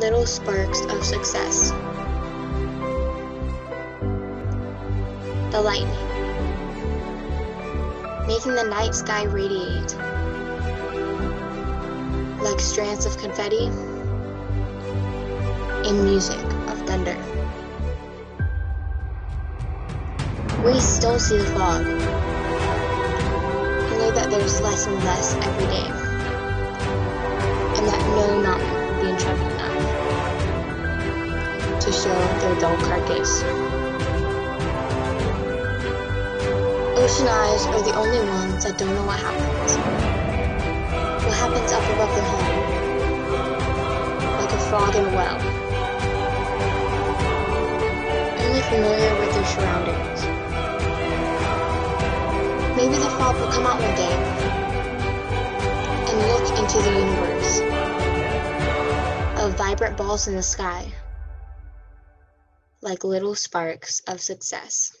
little sparks of success. The lightning, making the night sky radiate like strands of confetti and music of thunder. We still see the fog, and know that there's less and less every day, and that no mountain will be intrepid enough to show their dull carcass. Ocean eyes are the only ones that don't know what happens. What happens up above their home, like a frog in a well. Only familiar with their surroundings. Maybe the fog will come out one day and look into the universe of vibrant balls in the sky, like little sparks of success.